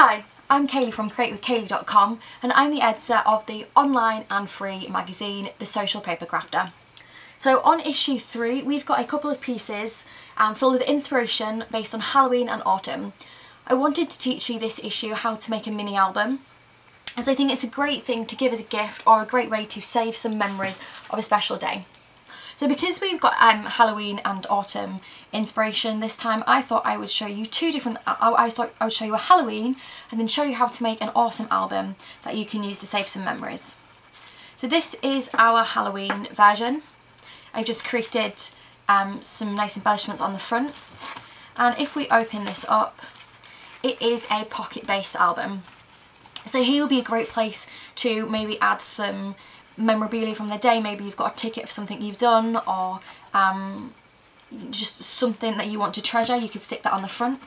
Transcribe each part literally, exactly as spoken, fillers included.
Hi, I'm Kayleigh from create with cayleigh dot com and I'm the editor of the online and free magazine, The Social Paper Crafter. So on issue three, we've got a couple of pieces um, filled with inspiration based on Halloween and autumn. I wanted to teach you this issue how to make a mini album, as I think it's a great thing to give as a gift or a great way to save some memories of a special day. So because we've got um, Halloween and autumn inspiration this time, I thought I would show you two different, I, I thought I would show you a Halloween and then show you how to make an autumn album that you can use to save some memories. So this is our Halloween version. I've just created um, some nice embellishments on the front. And if we open this up, it is a pocket-based album. So here will be a great place to maybe add some memorabilia from the day. Maybe you've got a ticket for something you've done, or um, just something that you want to treasure. You could stick that on the front.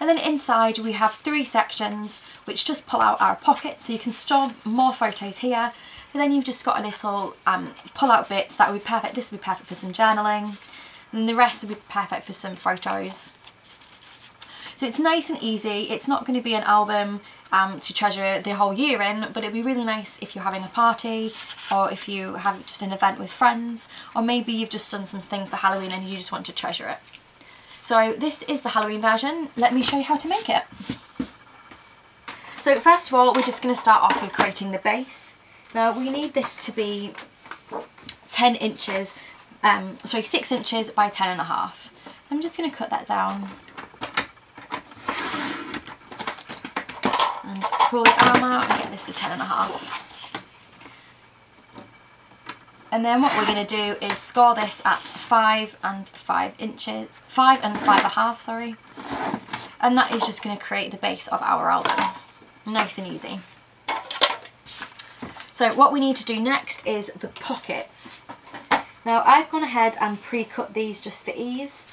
And then inside we have three sections which just pull out our pockets, so you can store more photos here, and then you've just got a little um, pull out bits that would be perfect. This would be perfect for some journaling, and the rest would be perfect for some photos. So it's nice and easy. It's not going to be an album um, to treasure the whole year in, but it'd be really nice if you're having a party, or if you have just an event with friends, or maybe you've just done some things for Halloween and you just want to treasure it. So this is the Halloween version. Let me show you how to make it. So first of all, we're just going to start off with creating the base. Now we need this to be ten inches, um, sorry, six inches by ten and a half. So I'm just going to cut that down and pull the arm out and get this to ten and a half. And then what we're going to do is score this at five and five inches, five and five and a half, sorry. And that is just going to create the base of our album. Nice and easy. So what we need to do next is the pockets. Now I've gone ahead and pre-cut these just for ease.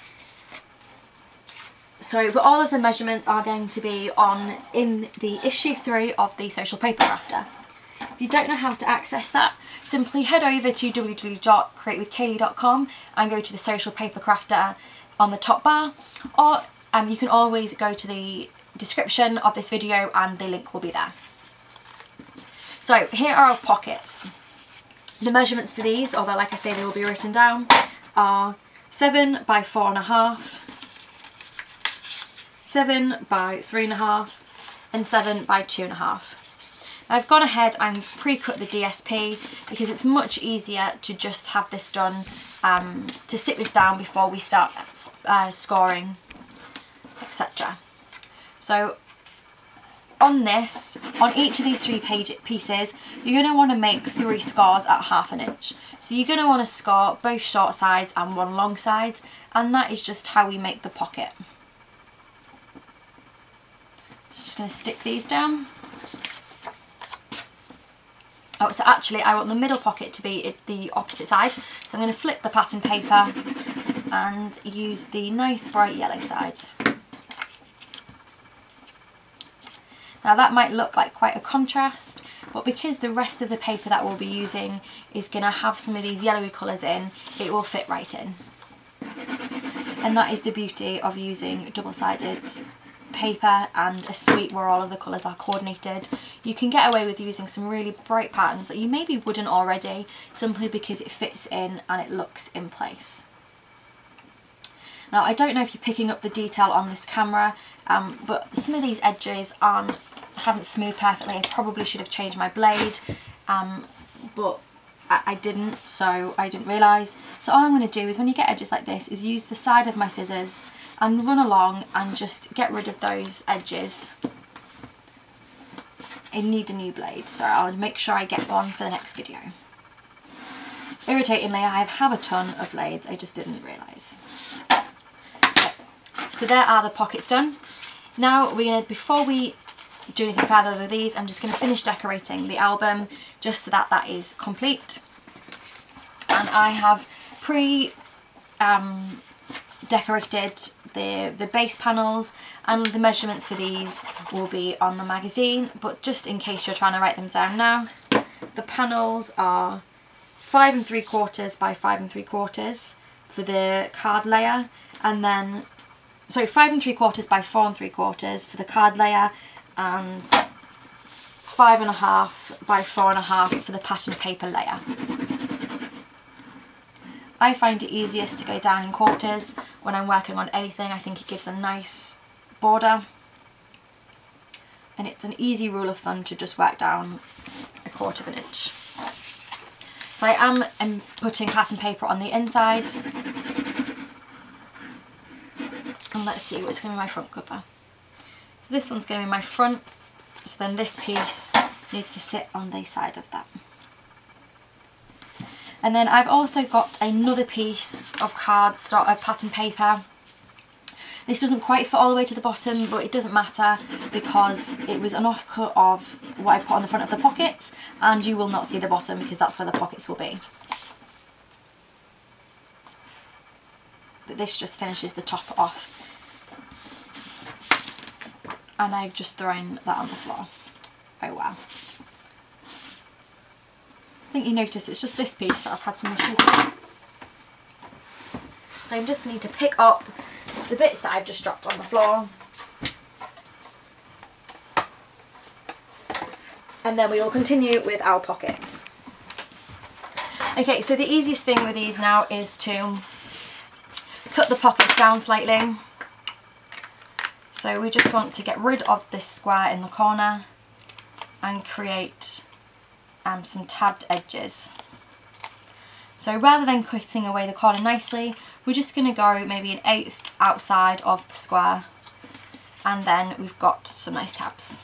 So, but all of the measurements are going to be on in the issue three of the Social Paper Crafter. If you don't know how to access that, simply head over to w w w dot create with cayleigh dot com and go to the Social Paper Crafter on the top bar, or um, you can always go to the description of this video and the link will be there. So here are our pockets. The measurements for these, although like I say they will be written down, are seven by four and a half, seven by three and a half, and seven by two and a half. I've gone ahead and pre-cut the D S P because it's much easier to just have this done, um, to stick this down before we start uh, scoring, et cetera. So on this, on each of these three page pieces, you're going to want to make three scores at half an inch. So you're going to want to score both short sides and one long side, and that is just how we make the pocket. So just going to stick these down. Oh, so actually I want the middle pocket to be the opposite side. So I'm going to flip the pattern paper and use the nice bright yellow side. Now that might look like quite a contrast, but because the rest of the paper that we'll be using is going to have some of these yellowy colours in, it will fit right in. And that is the beauty of using double-sided paper and a suite where all of the colours are coordinated. You can get away with using some really bright patterns that you maybe wouldn't already, simply because it fits in and it looks in place. Now I don't know if you're picking up the detail on this camera, um, but some of these edges aren't, haven't smoothed perfectly. I probably should have changed my blade, um, but I, I didn't, so I didn't realise. So all I'm going to do is, when you get edges like this, is use the side of my scissors and run along and just get rid of those edges. I need a new blade, so I'll make sure I get one for the next video. Irritatingly, I have a ton of blades, I just didn't realise. So there are the pockets done. Now we're going to, before we do anything further with these, I'm just going to finish decorating the album just so that that is complete. And I have pre um, decorated the, the base panels, and the measurements for these will be on the magazine, but just in case you're trying to write them down now, the panels are five and three quarters by five and three quarters for the card layer, and then, so five and three quarters by four and three quarters for the card layer, and five and a half by four and a half for the patterned paper layer. I find it easiest to go down in quarters when I'm working on anything. I think it gives a nice border, and it's an easy rule of thumb to just work down a quarter of an inch. So I am um, putting pattern paper on the inside, and let's see what's going to be my front cover. So this one's going to be my front, so then this piece needs to sit on the side of that. And then I've also got another piece of cardstock, of pattern paper. This doesn't quite fit all the way to the bottom, but it doesn't matter because it was an offcut of what I put on the front of the pockets, and you will not see the bottom because that's where the pockets will be. But this just finishes the top off, and I've just thrown that on the floor. Oh wow. I think you notice it's just this piece that I've had some issues with. So I just need to pick up the bits that I've just dropped on the floor, and then we will continue with our pockets. Okay, so the easiest thing with these now is to cut the pockets down slightly. So we just want to get rid of this square in the corner and create um, some tabbed edges. So rather than cutting away the corner nicely, we're just going to go maybe an eighth outside of the square, and then we've got some nice tabs.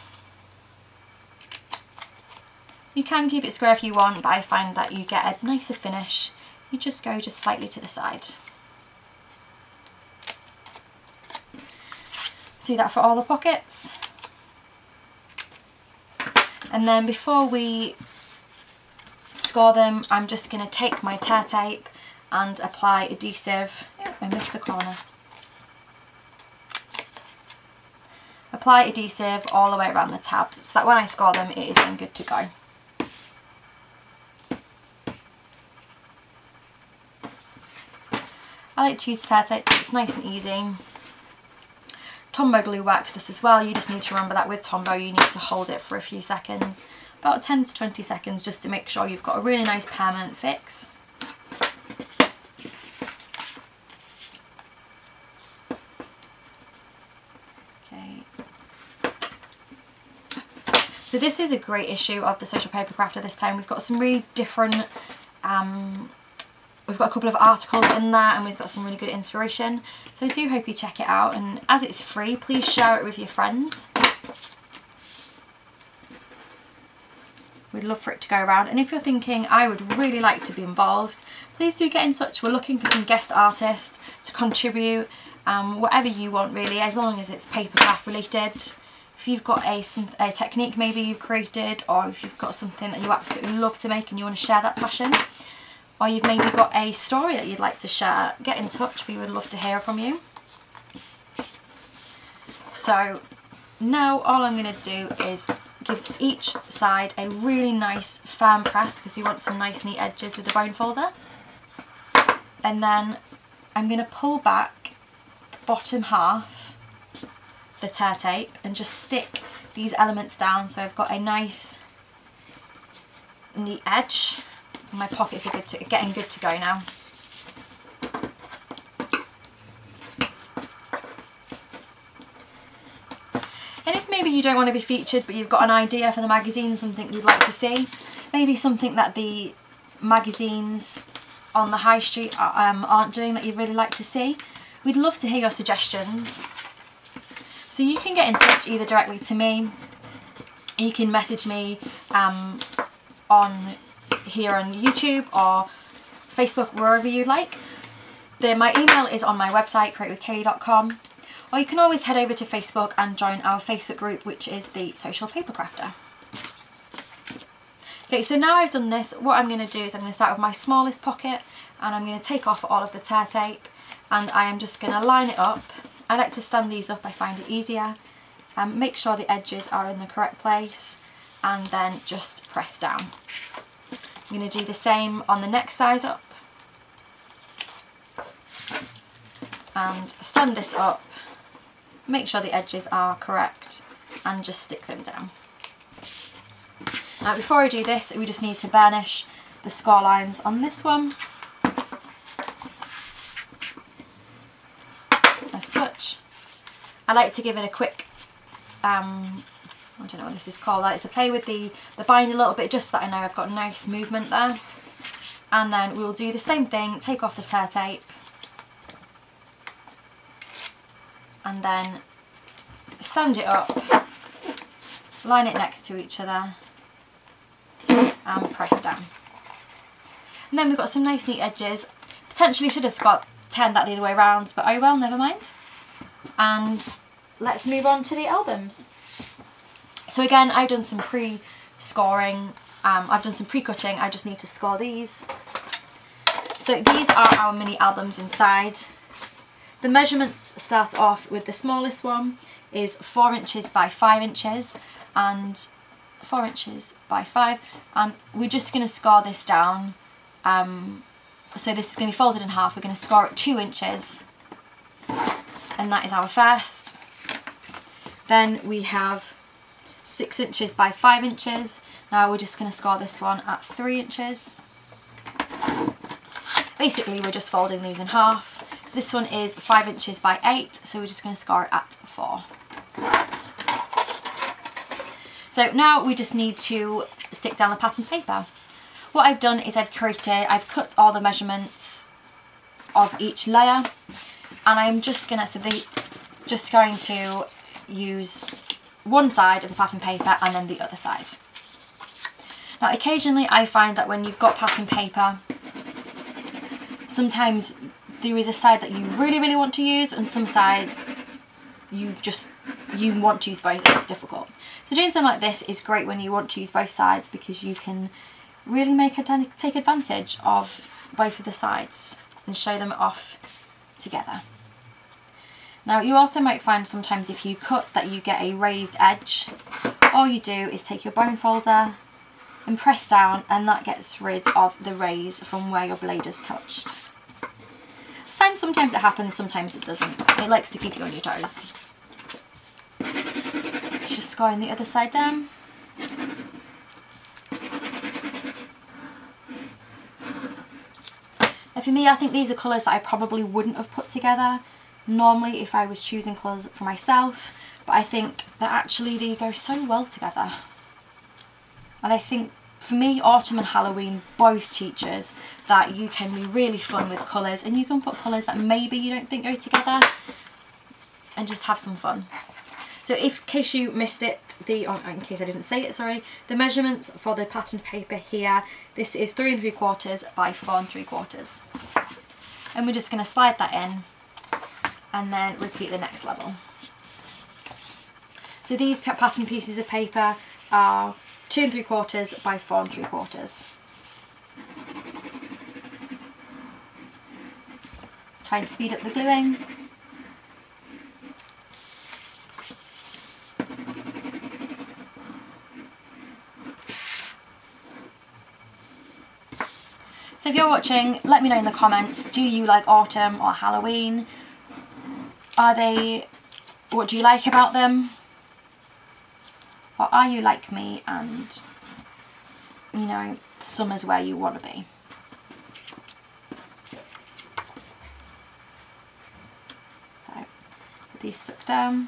You can keep it square if you want, but I find that you get a nicer finish. You just go just slightly to the side. Do that for all the pockets. And then before we score them, I'm just going to take my tear tape and apply adhesive. I missed the corner. Apply adhesive all the way around the tabs so that when I score them, it is then good to go. I like to use tear tape, it's nice and easy. Tombow glue works just as well. You just need to remember that with Tombow you need to hold it for a few seconds, about ten to twenty seconds, just to make sure you've got a really nice permanent fix. Okay. So this is a great issue of the Social Paper Crafter this time. We've got some really different, um, we've got a couple of articles in there, and we've got some really good inspiration. So I do hope you check it out, and as it's free, please share it with your friends. We'd love for it to go around, and if you're thinking I would really like to be involved, please do get in touch. We're looking for some guest artists to contribute, um, whatever you want really, as long as it's paper craft related. If you've got a, a technique maybe you've created, or if you've got something that you absolutely love to make and you want to share that passion, or you've maybe got a story that you'd like to share, get in touch. We would love to hear from you. So now all I'm going to do is give each side a really nice firm press, because you want some nice neat edges with the bone folder. And then I'm going to pull back the bottom half, the tear tape, and just stick these elements down so I've got a nice neat edge. My pockets are good to, getting good to go now. And if maybe you don't want to be featured, but you've got an idea for the magazine, something you'd like to see, maybe something that the magazines on the high street are, um, aren't doing that you'd really like to see, we'd love to hear your suggestions. So you can get in touch either directly to me, you can message me um, on here on YouTube or Facebook, wherever you like. Then my email is on my website, create with cayleigh dot com, or you can always head over to Facebook and join our Facebook group, which is the Social Paper Crafter. Okay, so now I've done this, what I'm going to do is I'm going to start with my smallest pocket, and I'm going to take off all of the tear tape, and I am just going to line it up. I like to stand these up, I find it easier. Um, make sure the edges are in the correct place, and then just press down. I'm going to do the same on the next size up, and stand this up, make sure the edges are correct, and just stick them down. Now before I do this, we just need to burnish the scar lines on this one as such. I like to give it a quick, um, I don't know what this is called, I like to play with the, the bind a little bit just so that I know I've got nice movement there. And then we will do the same thing, take off the tear tape and then stand it up, line it next to each other and press down. And then we've got some nice neat edges. Potentially should have got turned that the other way around, but oh well, never mind. And let's move on to the albums. So again, I've done some pre-scoring, um, I've done some pre-cutting, I just need to score these. So these are our mini albums inside. The measurements start off with the smallest one is four inches by five inches and four inches by five, and we're just going to score this down. Um, so this is going to be folded in half. We're going to score it two inches, and that is our first. Then we have six inches by five inches. Now we're just going to score this one at three inches. Basically, we're just folding these in half. So this one is five inches by eight, so we're just going to score it at four. So now we just need to stick down the pattern paper. What I've done is I've created, I've cut all the measurements of each layer, and I'm just gonna, so the, just going to use one side of the pattern paper and then the other side. Now occasionally I find that when you've got pattern paper, sometimes there is a side that you really, really want to use, and some sides you just, you want to use both, it's difficult. So doing something like this is great when you want to use both sides, because you can really make take advantage of both of the sides and show them off together. Now you also might find sometimes if you cut that you get a raised edge. All you do is take your bone folder and press down, and that gets rid of the raise from where your blade is touched. I find sometimes it happens, sometimes it doesn't. It likes to keep you on your toes. Just scoring the other side down. Now for me, I think these are colours that I probably wouldn't have put together normally if I was choosing colours for myself, but I think that actually they go so well together. And I think for me, autumn and Halloween both teach us that you can be really fun with colours, and you can put colours that maybe you don't think go together and just have some fun. So if, in case you missed it, the oh, in case I didn't say it, sorry, the measurements for the pattern paper here, this is three and three quarters by four and three quarters. And we're just going to slide that in and then repeat the next level. So these pattern pieces of paper are two and three quarters by four and three quarters. Try and speed up the gluing. So if you're watching, let me know in the comments, do you like autumn or Halloween? Are they, what do you like about them? Or are you like me and, you know, summer's where you want to be? So, put these stuck down.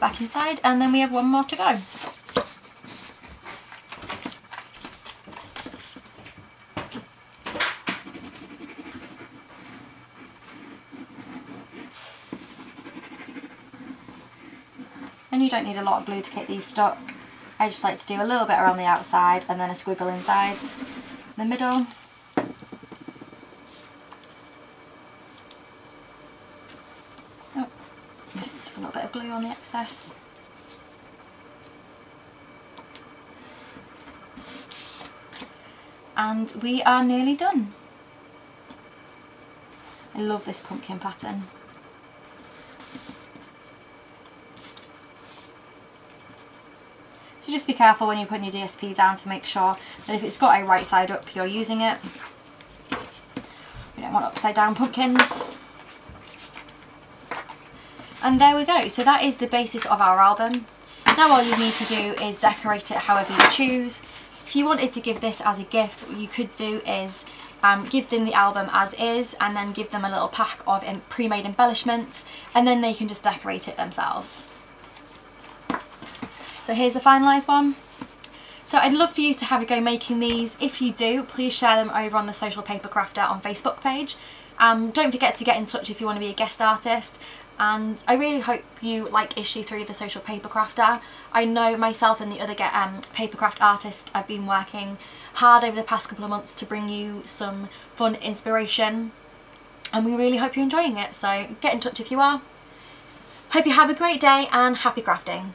Back inside, and then we have one more to go. And you don't need a lot of glue to get these stuck. I just like to do a little bit around the outside and then a squiggle inside the middle. Just a little bit of glue on the excess. And we are nearly done. I love this pumpkin pattern. So just be careful when you're putting your D S P down to make sure that if it's got a right side up, you're using it. We don't want upside down pumpkins. And there we go. So that is the basis of our album. Now all you need to do is decorate it however you choose. If you wanted to give this as a gift, what you could do is um, give them the album as is and then give them a little pack of pre-made embellishments, and then they can just decorate it themselves. So here's the finalised one. So I'd love for you to have a go making these. If you do, please share them over on the Social Paper Crafter on Facebook page. Um, don't forget to get in touch if you want to be a guest artist. And I really hope you like issue three of the Social Paper Crafter. I know myself and the other get, um, papercraft artists have been working hard over the past couple of months to bring you some fun inspiration, and we really hope you're enjoying it. So get in touch if you are. Hope you have a great day and happy crafting.